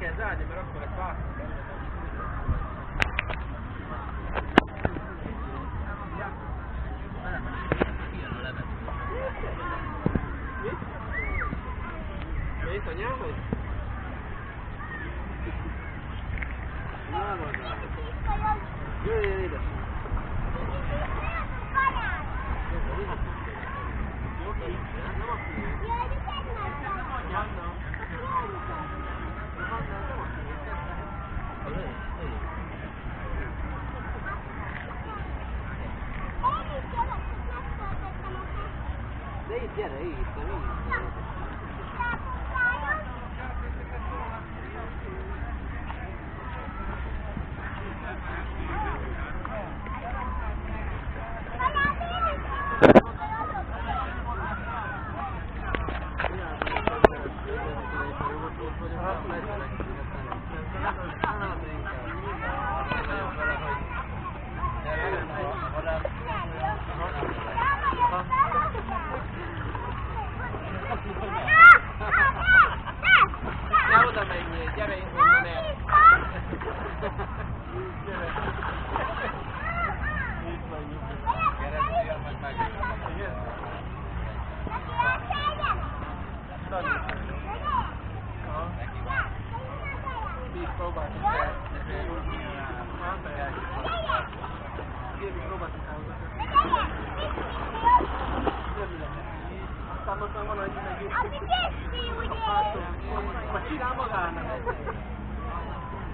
anche esate, però come fa?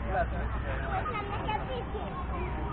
Grazie.